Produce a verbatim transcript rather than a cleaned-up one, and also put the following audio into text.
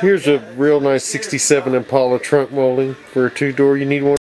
Here's a real nice sixty-seven Impala trunk molding for a two-door. You need one.